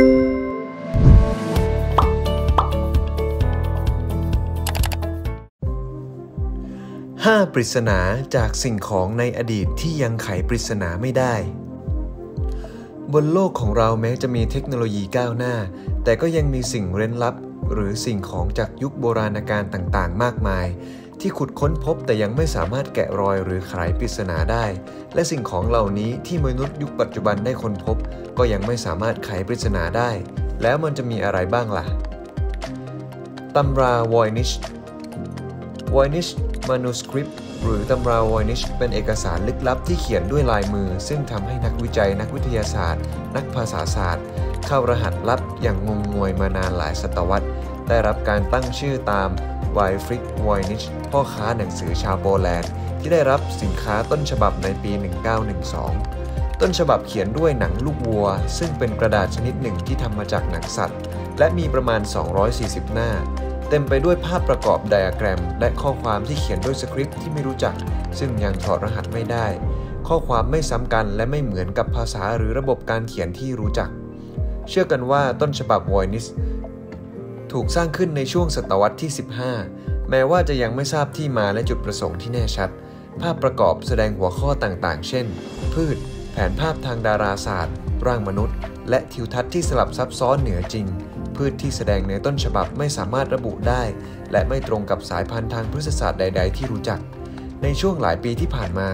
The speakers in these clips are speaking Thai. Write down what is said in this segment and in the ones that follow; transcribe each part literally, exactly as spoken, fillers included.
ห้า ปริศนาจากสิ่งของในอดีตที่ยังไขปริศนาไม่ได้บนโลกของเราแม้จะมีเทคโนโลยีก้าวหน้าแต่ก็ยังมีสิ่งเร้นลับหรือสิ่งของจากยุคโบราณกาลต่างๆมากมายที่ขุดค้นพบแต่ยังไม่สามารถแกะรอยหรือไขปริศนาได้และสิ่งของเหล่านี้ที่มนุษย์ยุคปัจจุบันได้ค้นพบก็ยังไม่สามารถไขปริศนาได้แล้วมันจะมีอะไรบ้างล่ะตำราวอยนิชวอยนิชมานูสคริปต์หรือตำราวอยนิชเป็นเอกสารลึกลับที่เขียนด้วยลายมือซึ่งทำให้นักวิจัยนักวิทยาศาสตร์นักภาษาศาสตร์เข้ารหัสลับอย่างงงงวยมานานหลายศตวรรษได้รับการตั้งชื่อตามไวฟริกวอยนิชพ่อค้าหนังสือชาวโปแลนด์ที่ได้รับสินค้าต้นฉบับในปี หนึ่งเก้าหนึ่งสอง ต้นฉบับเขียนด้วยหนังลูกวัวซึ่งเป็นกระดาษชนิดหนึ่งที่ทำมาจากหนังสัตว์และมีประมาณสองร้อยสี่สิบหน้าเต็มไปด้วยภาพประกอบไดอะแกรมและข้อความที่เขียนด้วยสคริปต์ที่ไม่รู้จักซึ่งยังถอดรหัสไม่ได้ข้อความไม่ซ้ำกันและไม่เหมือนกับภาษาหรือระบบการเขียนที่รู้จักเชื่อกันว่าต้นฉบับวอยนิชถูกสร้างขึ้นในช่วงศตวรรษที่สิบห้าแม้ว่าจะยังไม่ทราบที่มาและจุดประสงค์ที่แน่ชัดภาพประกอบแสดงหัวข้อต่างๆเช่นพืชแผนภาพทางดาราศาสตร์ร่างมนุษย์และทิวทัศน์ที่สลับซับซ้อนเหนือจริงพืชที่แสดงในต้นฉบับไม่สามารถระบุได้และไม่ตรงกับสายพันธุ์ทางพฤกษศาสตร์ใดๆที่รู้จักในช่วงหลายปีที่ผ่านมา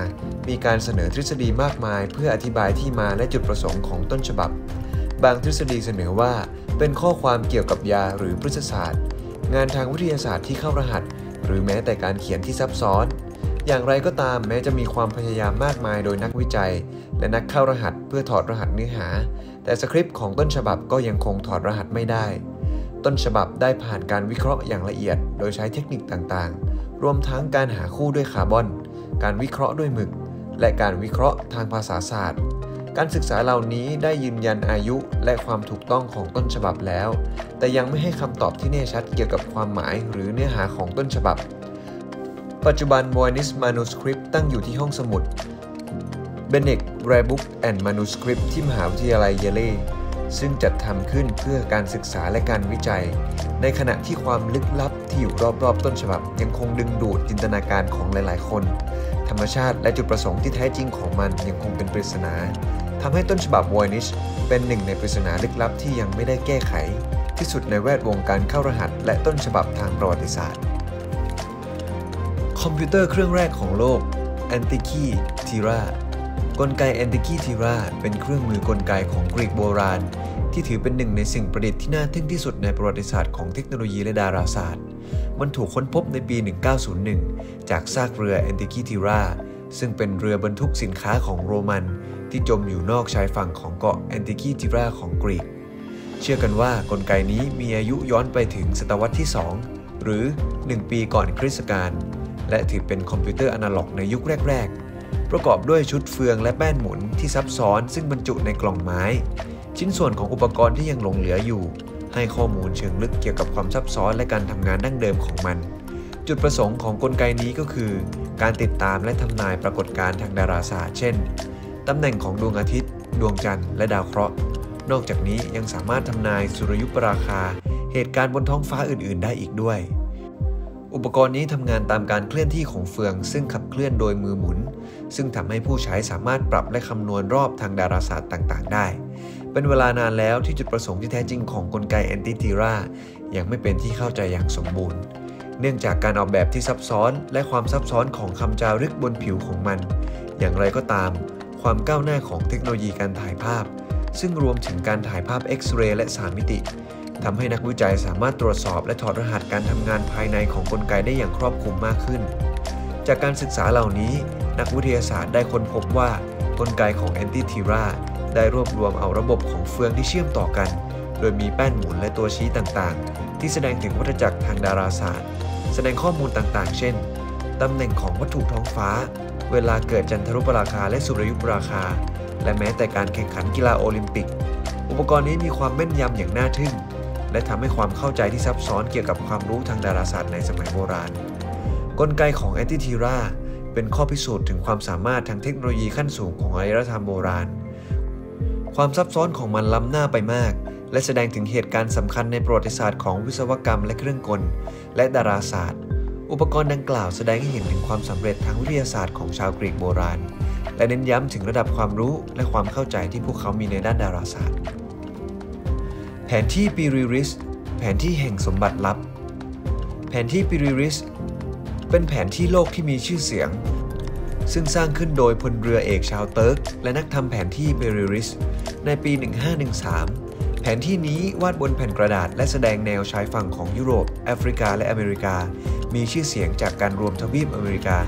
มีการเสนอทฤษฎีมากมายเพื่ออธิบายที่มาและจุดประสงค์ของต้นฉบับบางทฤษฎีเสนอว่าเป็นข้อความเกี่ยวกับยาหรือพฤกษศาสตร์งานทางวิทยาศาสตร์ที่เข้ารหัสหรือแม้แต่การเขียนที่ซับซ้อนอย่างไรก็ตามแม้จะมีความพยายามมากมายโดยนักวิจัยและนักเข้ารหัสเพื่อถอดรหัสเนื้อหาแต่สคริปต์ของต้นฉบับก็ยังคงถอดรหัสไม่ได้ต้นฉบับได้ผ่านการวิเคราะห์อย่างละเอียดโดยใช้เทคนิคต่างๆรวมทั้งการหาคู่ด้วยคาร์บอนการวิเคราะห์ด้วยหมึกและการวิเคราะห์ทางภาษาศาสตร์การศึกษาเหล่านี้ได้ยืนยันอายุและความถูกต้องของต้นฉบับแล้วแต่ยังไม่ให้คำตอบที่แน่ชัดเกี่ยวกับความหมายหรือเนื้อหาของต้นฉบับปัจจุบัน Voynich Manuscript ตั้งอยู่ที่ห้องสมุด Benedict Rare Book and Manuscript ที่มหาวิทยาลัยเยเลซึ่งจัดทำขึ้นเพื่อการศึกษาและการวิจัยในขณะที่ความลึกลับที่อยู่รอบๆต้นฉบับยังคงดึงดูดจินตนาการของหลายๆคนธรรมชาติและจุดประสงค์ที่แท้จริงของมันยังคงเป็นปริศนาทำให้ต้นฉบับวอยนิชเป็นหนึ่งในปริศนาลึกลับที่ยังไม่ได้แก้ไขที่สุดในแวดวงการเข้ารหัสและต้นฉบับทางประวัติศาสตร์คอมพิวเตอร์เครื่องแรกของโลก Antiqui Thera กลไก Antiqui Thera เป็นเครื่องมือกลไกของกรีกโบราณที่ถือเป็นหนึ่งในสิ่งประดิษฐ์ที่น่าทึ่งที่สุดในประวัติศาสตร์ของเทคโนโลยีและดาราศาสตร์มันถูกค้นพบในปี หนึ่งเก้าศูนย์หนึ่ง จากซากเรือ Antiqui Thera ซึ่งเป็นเรือบรรทุกสินค้าของโรมันที่จมอยู่นอกชายฝั่งของเกาะ Antiqui Thera ของกรีกเชื่อกันว่ากลไกนี้มีอายุย้อนไปถึงศตวรรษที่สองหรือหนึ่งปีก่อนคริสต์กาลและถือเป็นคอมพิวเตอร์อนาล็อกในยุคแรกๆประกอบด้วยชุดเฟืองและแป้นหมุนที่ซับซ้อนซึ่งบรรจุในกล่องไม้ชิ้นส่วนของอุปกรณ์ที่ยังหลงเหลืออยู่ให้ข้อมูลเชิงลึกเกี่ยวกับความซับซ้อนและการทำงานดั้งเดิมของมันจุดประสงค์ของกลไกนี้ก็คือการติดตามและทำนายปรากฏการณ์ทางดาราศาสตร์เช่นตำแหน่งของดวงอาทิตย์ดวงจันทร์และดาวเคราะห์นอกจากนี้ยังสามารถทำนายสุริยุปราคาเหตุการณ์บนท้องฟ้าอื่นๆได้อีกด้วยอุปกรณ์นี้ทำงานตามการเคลื่อนที่ของเฟืองซึ่งขับเคลื่อนโดยมือหมุนซึ่งทำให้ผู้ใช้สามารถปรับและคำนวณรอบทางดาราศาสตร์ต่างๆได้เป็นเวลานานแล้วที่จุดประสงค์ที่แท้จริงของกลไกแอนติทีรายังไม่เป็นที่เข้าใจอย่างสมบูรณ์เนื่องจากการออกแบบที่ซับซ้อนและความซับซ้อนของคำจารึกบนผิวของมันอย่างไรก็ตามความก้าวหน้าของเทคโนโลยีการถ่ายภาพซึ่งรวมถึงการถ่ายภาพเอ็กซเรย์และสามมิติทำให้นักวิจัยสามารถตรวจสอบและถอดรหัสการทำงานภายในของกลไกได้อย่างครอบคลุมมากขึ้นจากการศึกษาเหล่านี้นักวิทยาศาสตร์ได้ค้นพบว่ากลไกของแอนติทีราได้รวบรวมเอาระบบของเฟืองที่เชื่อมต่อกันโดยมีแป้นหมุนและตัวชี้ต่างๆที่แสดงถึงวัฏจักรทางดาราศาสตร์แสดงข้อมูลต่างๆเช่นตำแหน่งของวัตถุท้องฟ้าเวลาเกิดจันทรุปราคาและสุริยุปราคาและแม้แต่การแข่งขันกีฬาโอลิมปิกอุปกรณ์นี้มีความแม่นยำอย่างน่าทึ่งและทำให้ความเข้าใจที่ซับซ้อนเกี่ยวกับความรู้ทางดาราศาสตร์ในสมัยโบราณกลไกของแอนติทีราเป็นข้อพิสูจน์ถึงความสามารถทางเทคโนโลยีขั้นสูงของอารยธรรมโบราณความซับซ้อนของมันล้ำหน้าไปมากและ และแสดงถึงเหตุการณ์สำคัญในประวัติศาสตร์ของวิศวกรรมและเครื่องกลและดาราศาสตร์อุปกรณ์ดังกล่าวแสดงให้เห็นถึงความสำเร็จทางวิทยาศาสตร์ของชาวกรีกโบราณและเน้นย้ำถึงระดับความรู้และความเข้าใจที่พวกเขามีในด้านดาราศาสตร์แผนที่ปิริริสแผนที่แห่งสมบัติลับแผนที่ปิริริสเป็นแผนที่โลกที่มีชื่อเสียงซึ่งสร้างขึ้นโดยพลเรือเอกชาวเติร์กและนักทำแผนที่ปิริริสในปีหนึ่งพันห้าร้อยสิบสามแผนที่นี้วาดบนแผ่นกระดาษและแสดงแนวชายฝั่งของยุโรปแอฟริกาและอเมริกามีชื่อเสียงจากการรวมทวีปอเมริกา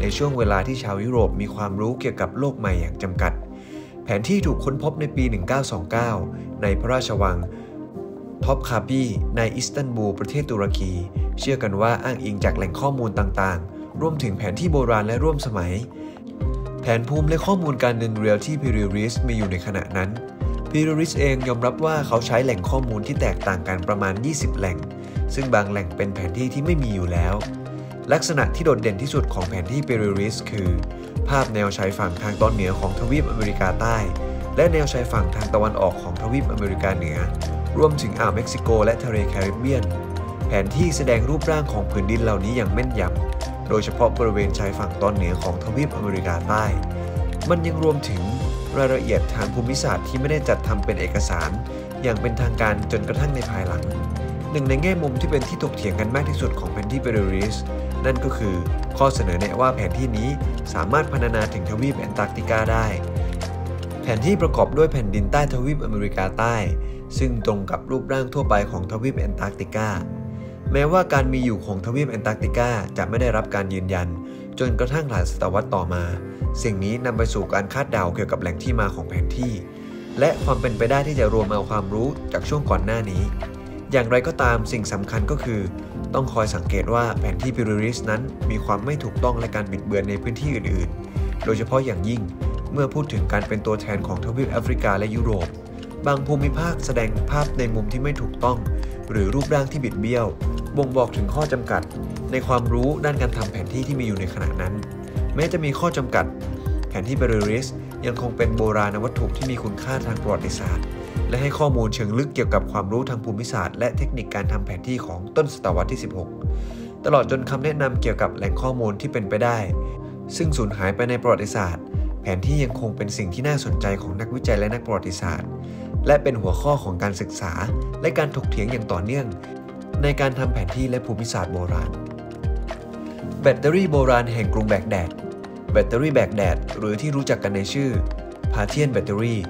ในช่วงเวลาที่ชาวยุโรปมีความรู้เกี่ยวกับโลกใหม่อย่างจำกัดแผนที่ถูกค้นพบในปีหนึ่งพันเก้าร้อยยี่สิบเก้าในพระราชวังท็อปคาปีในอิสตันบูลประเทศตุรกีเชื่อกันว่าอ้างอิงจากแหล่งข้อมูลต่างๆรวมถึงแผนที่โบราณและร่วมสมัยแผนภูมิและข้อมูลการเดินเรือที่ปิริริสมีอยู่ในขณะนั้นปิริริสเองยอมรับว่าเขาใช้แหล่งข้อมูลที่แตกต่างกันประมาณยี่สิบแหล่งซึ่งบางแหล่งเป็นแผนที่ที่ไม่มีอยู่แล้วลักษณะที่โดดเด่นที่สุดของแผนที่ปิริริสคือภาพแนวชายฝั่งทางตอนเหนือของทวีปอเมริกาใต้และแนวชายฝั่งทางตะวันออกของทวีปอเมริกาเหนือรวมถึงอ่าวเม็กซิโกและทะเลแคริบเบียนแผนที่แสดงรูปร่างของผืนดินเหล่านี้อย่างแม่นยำโดยเฉพาะบริเวณชายฝั่งตอนเหนือของทวีปอเมริกาใต้มันยังรวมถึงรายละเอียดทางภูมิศาสตร์ที่ไม่ได้จัดทำเป็นเอกสารอย่างเป็นทางการจนกระทั่งในภายหลังหนึ่งในแง่มุมที่เป็นที่ถกเถียงกันมากที่สุดของแผนที่ปิริริสนั่นก็คือข้อเสนอแนะว่าแผนที่นี้สามารถพรรณนาถึงทวีปแอนตาร์กติกาได้แผนที่ประกอบด้วยแผ่นดินใต้ทวีปอเมริกาใต้ซึ่งตรงกับรูปร่างทั่วไปของทวีปแอนตาร์กติกาแม้ว่าการมีอยู่ของทวีปแอนตาร์กติกาจะไม่ได้รับการยืนยันจนกระทั่งหลายศตวรรษต่อมาสิ่งนี้นำไปสู่การคาดเดาเกี่ยวกับแหล่งที่มาของแผนที่และความเป็นไปได้ที่จะรวมเอาความรู้จากช่วงก่อนหน้านี้อย่างไรก็ตามสิ่งสำคัญก็คือต้องคอยสังเกตว่าแผนที่ปิริริสนั้นมีความไม่ถูกต้องและการบิดเบือนในพื้นที่อื่นๆโดยเฉพาะอย่างยิ่งเมื่อพูดถึงการเป็นตัวแทนของทวีปแอฟริกาและยุโรปบางภูมิภาคแสดงภาพในมุมที่ไม่ถูกต้องหรือรูปร่างที่บิดเบี้ยวบ่งบอกถึงข้อจำกัดในความรู้ด้านการทำแผนที่ที่มีอยู่ในขณะนั้นแม้จะมีข้อจำกัดแผนที่ปิริริสยังคงเป็นโบราณวัตถุที่มีคุณค่าทางประวัติศาสตร์และให้ข้อมูลเชิงลึกเกี่ยวกับความรู้ทางภูมิศาสตร์และเทคนิคการทำแผนที่ของต้นศตวรรษที่สิบหกตลอดจนคำแนะนำเกี่ยวกับแหล่งข้อมูลที่เป็นไปได้ซึ่งสูญหายไปในประวัติศาสตร์แผนที่ยังคงเป็นสิ่งที่น่าสนใจของนักวิจัยและนักประวัติศาสตร์และเป็นหัวข้อของการศึกษาและการถกเถียงอย่างต่อเนื่องในการทำแผนที่และภูมิศาสตร์โบราณแบตเตอรี่โบราณแห่งกรุงแบกแดดแบตเตอรี่แบกแดดหรือที่รู้จักกันในชื่อพาเทียนแบตเตอรี่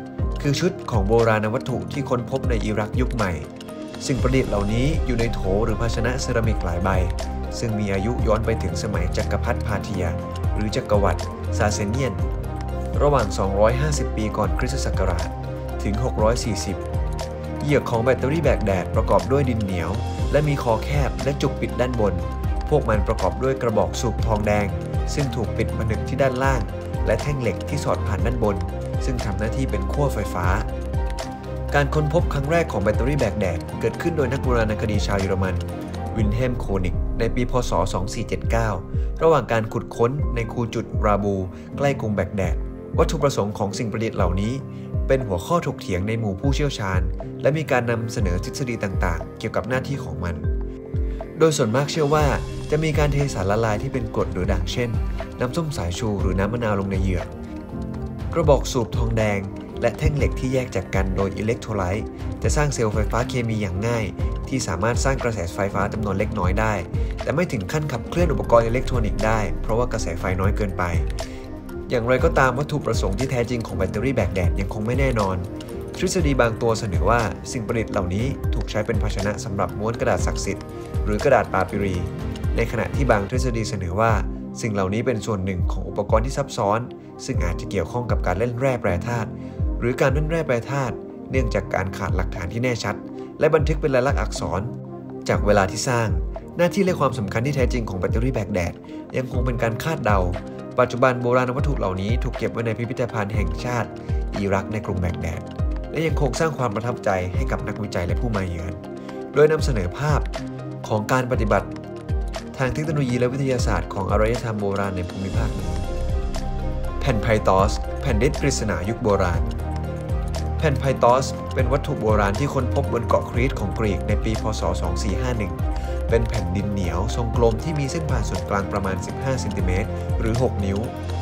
คือชุดของโบราณวัตถุที่ค้นพบในอิรักยุคใหม่สิ่งประดิษฐ์เหล่านี้อยู่ในโถหรือภาชนะเซรามิกหลายใบซึ่งมีอายุย้อนไปถึงสมัยจักรพรรดิพาเทียหรือจักรวรรดิซาเซเนียนระหว่างสองร้อยห้าสิบปีก่อนคริสตศักราชถึงหกร้อยสี่สิบเหยือกของแบตเตอรี่แบกแดดประกอบด้วยดินเหนียวและมีคอแคบและจุกปิดด้านบนพวกมันประกอบด้วยกระบอกสูบทองแดงซึ่งถูกปิดผนึกที่ด้านล่างและแท่งเหล็กที่สอดผ่านด้านบนซึ่งทำหน้าที่เป็นขั้วไฟฟ้าการค้นพบครั้งแรกของแบตเตอรี่แบกแดดเกิดขึ้นโดยนักโบราณคดีชาวเยอรมันวิลเฮม โคนิกในปีพ.ศ. สองพันสี่ร้อยเจ็ดสิบเก้าระหว่างการขุดค้นในคูจุดราบูใกล้กรุงแบกแดดวัตถุประสงค์ของสิ่งประดิษฐ์เหล่านี้เป็นหัวข้อถกเถียงในหมู่ผู้เชี่ยวชาญและมีการนำเสนอทฤษฎีต่างๆเกี่ยวกับหน้าที่ของมันโดยส่วนมากเชื่อว่าจะมีการเทสารละลายที่เป็นกรดหรือด่างเช่นน้ำส้มสายชูหรือน้ำมะนาวลงในเหยือกกระบอกสูบทองแดงและแท่งเหล็กที่แยกจากกันโดยอิเล็กโทรไลต์จะสร้างเซลล์ไฟฟ้าเคมีอย่างง่ายที่สามารถสร้างกระแสไฟฟ้าจำนวนเล็กน้อยได้แต่ไม่ถึงขั้นขับเคลื่อนอุปกรณ์อิเล็กทรอนิกส์ได้เพราะว่ากระแสไฟน้อยเกินไปอย่างไรก็ตามวัตถุประสงค์ที่แท้จริงของแบตเตอรี่แบกแดดยังคงไม่แน่นอนทฤษฎีบางตัวเสนอว่าสิ่งประดิษฐ์เหล่านี้ถูกใช้เป็นภาชนะสำหรับม้วนกระดาษศักดิ์สิทธิ์หรือกระดาษปาปิรีในขณะที่บางทฤษฎีเสนอว่าสิ่งเหล่านี้เป็นส่วนหนึ่งของอุปกรณ์ที่ซับซ้อนซึ่งอาจจะเกี่ยวข้องกับการเล่นแร่แปรธาตุหรือการเล่นแร่แปรธาตุเนื่องจากการขาดหลักฐานที่แน่ชัดและบันทึกเป็นลายลักษณ์อักษรจากเวลาที่สร้างหน้าที่และความสำคัญที่แท้จริงของแบตเตอรี่แบกแดดยังคงเป็นการคาดเดาปัจจุบันโบราณวัตถุเหล่านี้ถูกเก็บไว้ในพิพิธภัณฑ์แห่งชาติอิรักในกรุงแบกแดดและยังคงสร้างความประทับใจให้กับนักวิจัยและผู้มาเยือนโดยนำเสนอภาพของการปฏิบัติทางเทคโนโลยีและวิทยาศาสตร์ของอารยธรรมโบราณในภูมิภาคนี้แผ่นไพตอสแผ่นดิสปริศนายุคโบราณ แผ่นไพตอสเป็นวัตถุโบราณที่ค้นพบบนเกาะครีตของกรีกในปีพศสองพันสี่ร้อยห้าสิบเอ็ดเป็นแผ่นดินเหนียวทรงกลมที่มีเส้นผ่านศูนย์กลางประมาณสิบห้าเซนติเมตรหรือหกนิ้ว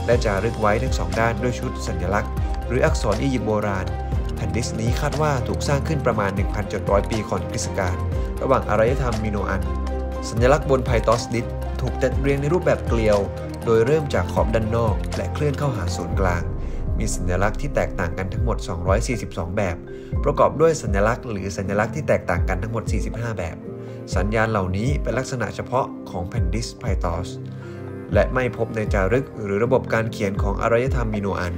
และจารึกไว้ทั้งสองด้านด้วยชุดสัญลักษณ์หรืออักษรอียิปต์โบราณแผ่นดิสนี้คาดว่าถูกสร้างขึ้นประมาณ หนึ่งพันเจ็ดร้อย ปีก่อนคริสตกาลระหว่างอารยธรรมมีโนอันสัญลักษณ์บนไพตอสดิสถูกจัดเรียงในรูปแบบเกลียวโดยเริ่มจากขอบด้านนอกและเคลื่อนเข้าหาศูนย์กลางมีสัญลักษณ์ที่แตกต่างกันทั้งหมดสองร้อยสี่สิบสองแบบประกอบด้วยสัญลักษณ์หรือสัญลักษณ์ที่แตกต่างกันทั้งหมดสี่สิบห้าแบบสัญญาณเหล่านี้เป็นลักษณะเฉพาะของแผ่นดิสไพตอสและไม่พบในจารึกหรือระบบการเขียนของอารยธรรมมีโนอัน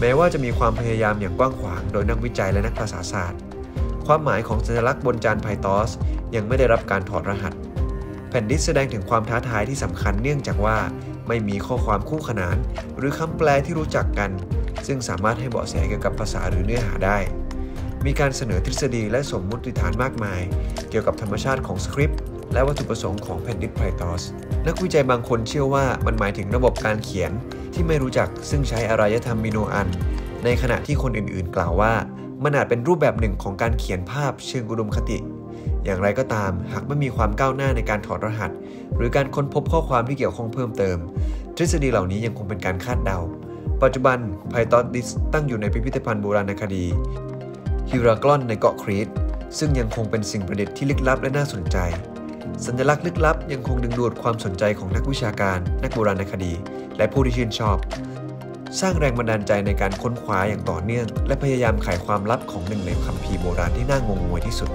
แม้ว่าจะมีความพยายามอย่างกว้างขวางโดยนักวิจัยและนักภาษาศาสตร์ความหมายของสัญลักษณ์บนจานไพตอสยังไม่ได้รับการถอดรหัสแผ่นดิสแสดงถึงความท้าทายที่สำคัญเนื่องจากว่าไม่มีข้อความคู่ขนานหรือคำแปลที่รู้จักกันซึ่งสามารถให้เบาะแสเกี่ยวกับภาษาหรือเนื้อหาได้มีการเสนอทฤษฎีและสมมุติฐานมากมายเกี่ยวกับธรรมชาติของสคริปต์และวัตถุประสงค์ของแผ่นดิสไพตอสนักวิจัยบางคนเชื่อว่ามันหมายถึงระบบการเขียนที่ไม่รู้จักซึ่งใช้อารยธรรมมีโนอันในขณะที่คนอื่นๆกล่าวว่ามันอาจเป็นรูปแบบหนึ่งของการเขียนภาพเชิงอุดมคติอย่างไรก็ตามหากไม่มีความก้าวหน้าในการถอดรหัสหรือการค้นพบข้อความที่เกี่ยวข้องเพิ่มเติมทฤษฎีเหล่านี้ยังคงเป็นการคาดเดาปัจจุบันไพตอสดิสตั้งอยู่ในพิพิธภัณฑ์โบราณคดีฮิรากลอนในเกาะครีตซึ่งยังคงเป็นสิ่งประดิษฐ์ที่ลึกลับและน่าสนใจสัญลักษณ์ลึกลับยังคงดึงดูดความสนใจของนักวิชาการนักโบราณคดีและผู้ที่ชื่นชอบสร้างแรงบันดาลใจในการค้นคว้าอย่างต่อเนื่องและพยายามไขความลับของหนึ่งในคัมภีร์โบราณที่น่างงงวยที่สุด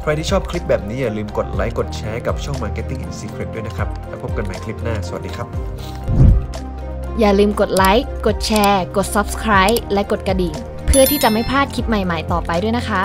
ใครที่ชอบคลิปแบบนี้อย่าลืมกดไลค์กดแชร์กับช่อง Marketing In Secret ด้วยนะครับแล้วพบกันใหม่คลิปหน้าสวัสดีครับอย่าลืมกดไลค์กดแชร์กด Subscribe และกดกระดิ่งเพื่อที่จะไม่พลาดคลิปใหม่ๆต่อไปด้วยนะคะ